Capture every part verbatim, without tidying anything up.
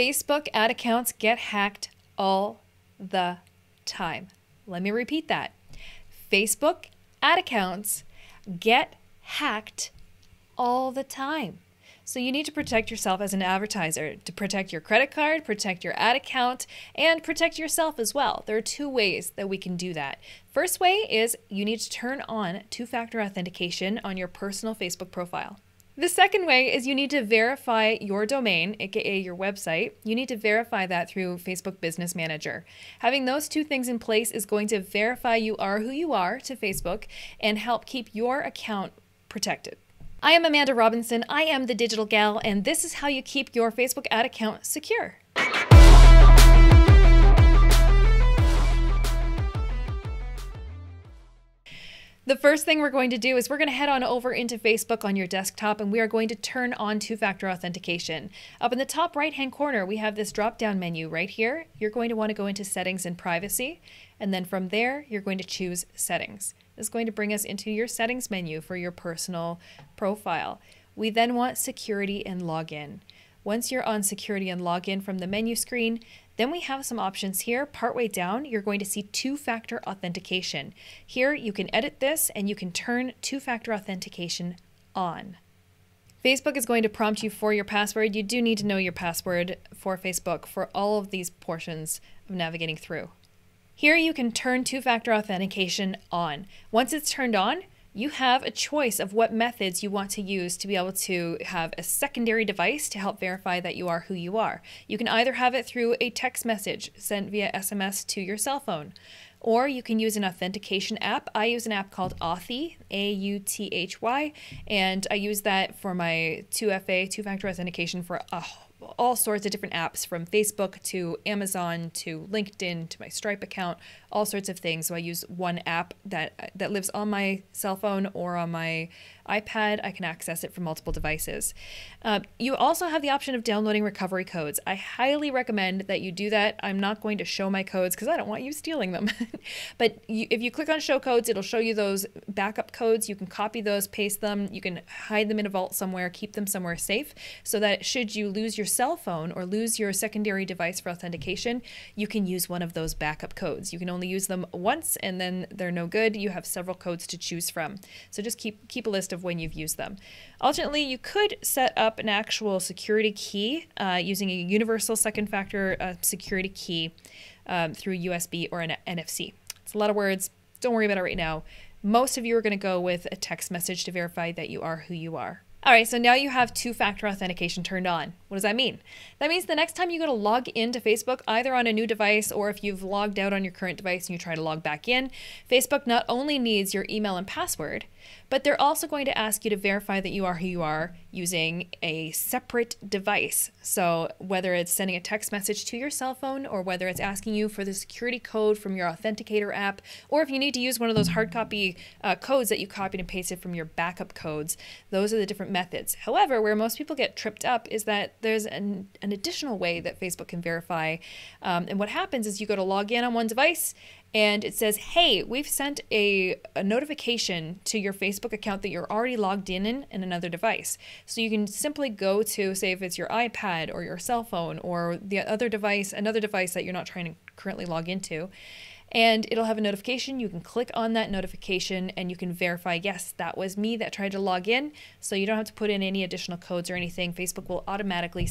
Facebook ad accounts get hacked all the time. Let me repeat that. Facebook ad accounts get hacked all the time. So you need to protect yourself as an advertiser, to protect your credit card, protect your ad account, and protect yourself as well. There are two ways that we can do that. First way is you need to turn on two-factor authentication on your personal Facebook profile. The second way is you need to verify your domain, aka your website. You need to verify that through Facebook Business Manager. Having those two things in place is going to verify you are who you are to Facebook and help keep your account protected. I am Amanda Robinson, I am The Digital Gal, and this is how you keep your Facebook ad account secure. The first thing we're going to do is we're going to head on over into Facebook on your desktop, and we are going to turn on two-factor authentication. Up in the top right-hand corner, we have this drop-down menu right here. You're going to want to go into Settings and Privacy, and then from there, you're going to choose Settings. This is going to bring us into your Settings menu for your personal profile. We then want Security and Login. Once you're on Security and Login from the menu screen, then we have some options here. Partway down, you're going to see two-factor authentication. Here, you can edit this and you can turn two-factor authentication on. Facebook is going to prompt you for your password. You do need to know your password for Facebook for all of these portions of navigating through. Here, you can turn two-factor authentication on. Once it's turned on, you have a choice of what methods you want to use to be able to have a secondary device to help verify that you are who you are. You can either have it through a text message sent via S M S to your cell phone, or you can use an authentication app. I use an app called Authy, A U T H Y, and I use that for my two F A, two-factor authentication for uh, all sorts of different apps, from Facebook to Amazon to LinkedIn to my Stripe account, all sorts of things. So I use one app that that lives on my cell phone or on my iPad. I can access it from multiple devices. Uh, you also have the option of downloading recovery codes. I highly recommend that you do that. I'm not going to show my codes because I don't want you stealing them. But you, if you click on show codes, it'll show you those backup codes. You can copy those, paste them. You can hide them in a vault somewhere, keep them somewhere safe so that should you lose your cell phone or lose your secondary device for authentication, you can use one of those backup codes. You can only use them once and then they're no good. You have several codes to choose from. So just keep, keep a list of when you've used them. Ultimately, you could set up an actual security key uh, using a universal second factor uh, security key um, through U S B or an N F C. It's a lot of words. Don't worry about it right now. Most of you are going to go with a text message to verify that you are who you are. All right, so now you have two-factor authentication turned on. What does that mean? That means the next time you go to log into Facebook, either on a new device or if you've logged out on your current device and you try to log back in, Facebook not only needs your email and password, but they're also going to ask you to verify that you are who you are using a separate device. So whether it's sending a text message to your cell phone or whether it's asking you for the security code from your authenticator app, or if you need to use one of those hard copy uh, codes that you copied and pasted from your backup codes, those are the different methods. However, where most people get tripped up is that there's an, an additional way that Facebook can verify. Um, and what happens is you go to log in on one device and it says, hey, we've sent a, a notification to your Facebook account that you're already logged in in, in another device. So you can simply go to, say if it's your iPad or your cell phone or the other device, another device that you're not trying to currently log into, and it'll have a notification. You can click on that notification and you can verify, yes, that was me that tried to log in. So you don't have to put in any additional codes or anything. Facebook will automatically,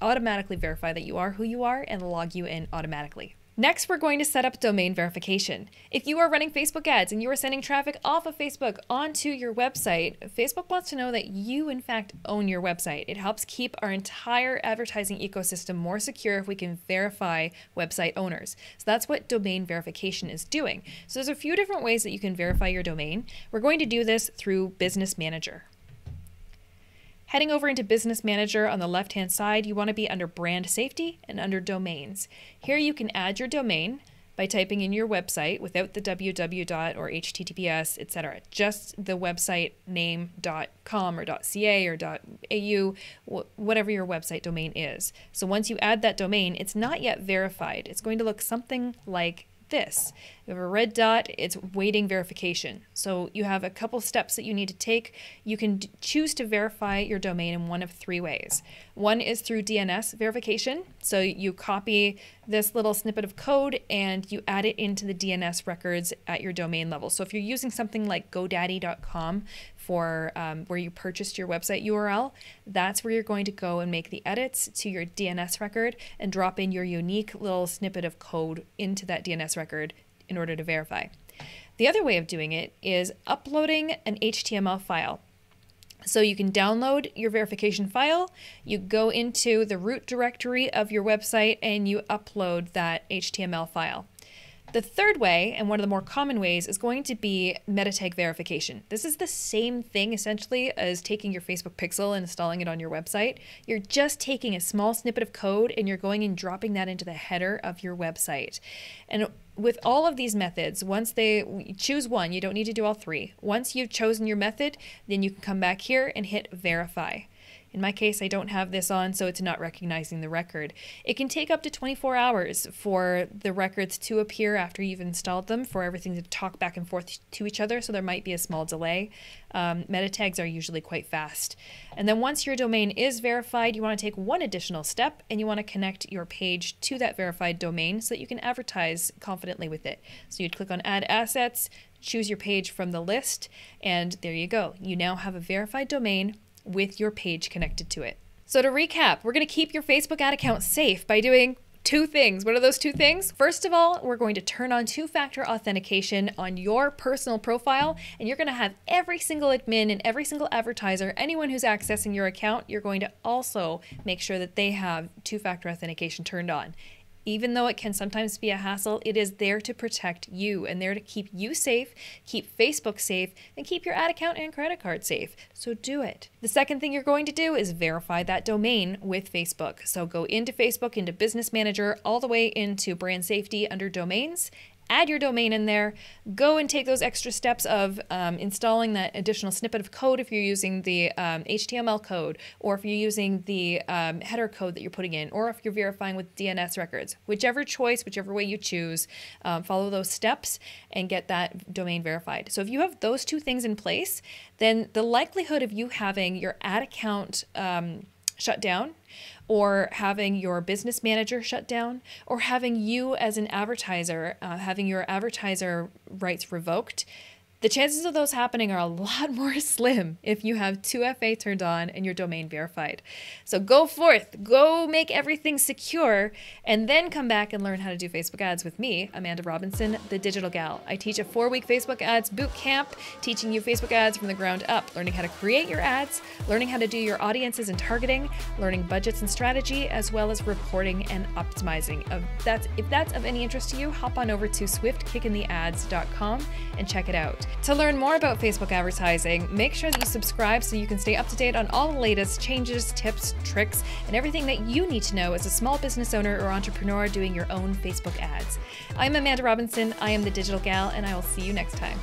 automatically verify that you are who you are and log you in automatically. Next, we're going to set up domain verification. If you are running Facebook ads and you are sending traffic off of Facebook onto your website, Facebook wants to know that you, in fact, own your website. It helps keep our entire advertising ecosystem more secure if we can verify website owners. So that's what domain verification is doing. So there's a few different ways that you can verify your domain. We're going to do this through Business Manager. Heading over into Business Manager on the left-hand side, you want to be under Brand Safety and under Domains. Here you can add your domain by typing in your website without the www or H T T P S, et cetera. Just the website name .com or .ca or .au, whatever your website domain is. So once you add that domain, it's not yet verified. It's going to look something like this. You have a red dot, it's waiting verification. So you have a couple steps that you need to take. You can choose to verify your domain in one of three ways. One is through D N S verification. So you copy this little snippet of code and you add it into the D N S records at your domain level. So if you're using something like godaddy dot com for um, where you purchased your website U R L, that's where you're going to go and make the edits to your D N S record and drop in your unique little snippet of code into that D N S record in order to verify. The other way of doing it is uploading an H T M L file. So you can download your verification file, you go into the root directory of your website, and you upload that H T M L file. The third way, and one of the more common ways, is going to be meta tag verification. This is the same thing essentially as taking your Facebook pixel and installing it on your website. You're just taking a small snippet of code and you're going and dropping that into the header of your website. And with all of these methods, once they choose one, you don't need to do all three. Once you've chosen your method, then you can come back here and hit verify. In my case, I don't have this on, so it's not recognizing the record. It can take up to twenty-four hours for the records to appear after you've installed them, for everything to talk back and forth to each other, so there might be a small delay. Um, meta tags are usually quite fast. And then once your domain is verified, you want to take one additional step and you want to connect your page to that verified domain so that you can advertise confidently with it. So you'd click on Add Assets, choose your page from the list, and there you go. You now have a verified domain with your page connected to it. So to recap, we're going to keep your Facebook ad account safe by doing two things. What are those two things? First of all, we're going to turn on two-factor authentication on your personal profile, and you're going to have every single admin and every single advertiser, anyone who's accessing your account, you're going to also make sure that they have two-factor authentication turned on. Even though it can sometimes be a hassle, it is there to protect you and there to keep you safe, keep Facebook safe, and keep your ad account and credit card safe. So do it. The second thing you're going to do is verify that domain with Facebook. So go into Facebook, into Business Manager, all the way into Brand Safety under Domains. Add your domain in there, go and take those extra steps of um, installing that additional snippet of code if you're using the um, H T M L code, or if you're using the um, header code that you're putting in, or if you're verifying with D N S records. Whichever choice, whichever way you choose, um, follow those steps and get that domain verified. So if you have those two things in place, then the likelihood of you having your ad account um, shut down, or having your business manager shut down, or having you as an advertiser, uh, having your advertiser rights revoked, the chances of those happening are a lot more slim if you have two F A turned on and your domain verified. So go forth, go make everything secure, and then come back and learn how to do Facebook ads with me, Amanda Robinson, the Digital Gal. I teach a four-week Facebook ads boot camp, teaching you Facebook ads from the ground up, learning how to create your ads, learning how to do your audiences and targeting, learning budgets and strategy, as well as reporting and optimizing. If that's of any interest to you, hop on over to swift kickin the ads dot com and check it out. To learn more about Facebook advertising, make sure that you subscribe so you can stay up to date on all the latest changes, tips, tricks, and everything that you need to know as a small business owner or entrepreneur doing your own Facebook ads. I'm Amanda Robinson, I am the Digital Gal, and I will see you next time.